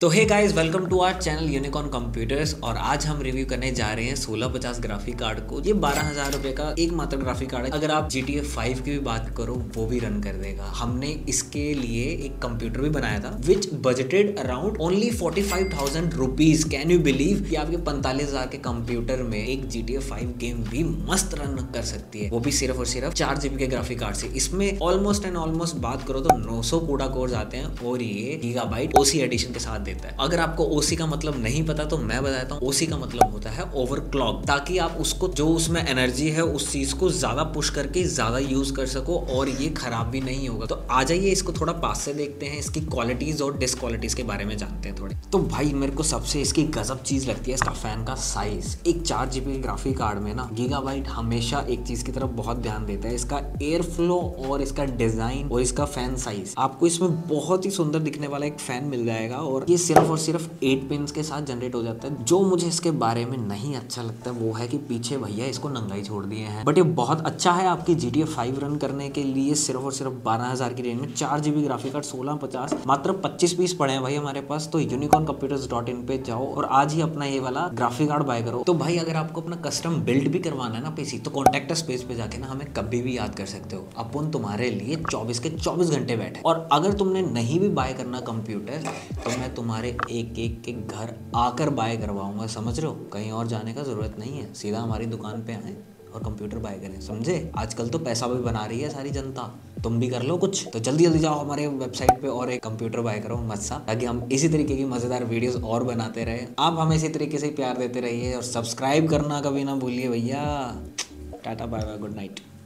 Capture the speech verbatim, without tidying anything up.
तो hey guys, welcome to our channel unicorn computers. और आज हम रिव्यू करने जा रहे हैं सोलह पचास ग्राफिक कार्ड को। ये बारह हजार रुपये का एक मात्र ग्राफिक कार्ड है। अगर आप जी टी ए फाइव की भी बात करो वो भी रन कर देगा। हमने इसके लिए एक कंप्यूटर भी बनाया था which budgeted around only forty five thousand rupees. Can you believe कि आपके पैंतालीस हजार के कंप्यूटर में एक G T A five game भी मस्त रन कर सकती है, वो भी सिर्फ और सिर्फ चार जीबी के ग्राफिक कार्ड से। इसमें ऑलमोस्ट एंड ऑलमोस्ट बात करो तो नौ सौ कोडा कोर्स आते हैं और ये गीगाबाइट ओसी एडिशन के साथ देता है। अगर आपको ओसी का मतलब नहीं पता तो मैं बताता हूँ। ओसी का मतलब होता है ओवरक्लॉक, ताकि आप उसको जो उसमें एनर्जी है उस चीज को ज्यादा पुश करके ज्यादा यूज कर सको और ये खराब भी नहीं होगा। तो आ जाइए इसको थोड़ा पास से देखते हैं, इसकी क्वालिटीज और डिसक्वालिटीज के बारे में जानते हैं थोड़े। तो भाई मेरे को सबसे इसकी गजब चीज लगती है इसका फैन का साइज। एक चार जीबी ग्राफिक कार्ड में ना गीगाबाइट हमेशा एक चीज की तरफ बहुत ध्यान देता है, इसका एयर फ्लो और इसका डिजाइन और इसका फैन साइज। आपको इसमें बहुत ही सुंदर दिखने वाला एक फैन मिल जाएगा और ये सिर्फ और सिर्फ एट पिन के साथ जनरेट हो जाता है। जो मुझे इसके बारे में नहीं अच्छा लगता वो है कि पीछे भैया इसको नंगाई छोड़ दिए हैं, बट ये बहुत अच्छा है आपकी G T A five run करने के लिए। सिर्फ और सिर्फ बारह हजार की रेंज में चार जीबी ग्राफिक कार्ड सोलह पचास, मात्र पच्चीस पीस पड़े हैं भाई हमारे पास। तो यूनिकॉर्न कंप्यूटर्स डॉट इन पे जाओ और आज ही अपना ये वाला ग्राफिक कार्ड बाय करो। तो भाई अगर आपको अपना कस्टम बिल्ड भी करवाना है ना पीसी, तो कॉन्टेक्ट अस पेज पे जाके ना हमें कभी भी याद कर सकते हो। अपन तुम्हारे लिए चौबीस के चौबीस घंटे बैठे। और अगर तुमने नहीं भी बाय करना कंप्यूटर तो मैं तुम्हारे एक एक के घर आकर बाय करवाऊंगा, समझ रहे हो। कहीं और जाने का जरूरत नहीं है, सीधा हमारी दुकान पे आए और कंप्यूटर बाय करें, समझे। आजकल तो पैसा भी बना रही है सारी जनता, तुम भी कर लो कुछ। तो जल्दी जल्दी जाओ हमारे वेबसाइट पे और एक कंप्यूटर बाय करो मत सा, ताकि हम इसी तरीके की मजेदार वीडियोस और बनाते रहे। आप हमें इसी तरीके से प्यार देते रहिए और सब्सक्राइब करना कभी ना भूलिए भैया। Tata bye bye, good night.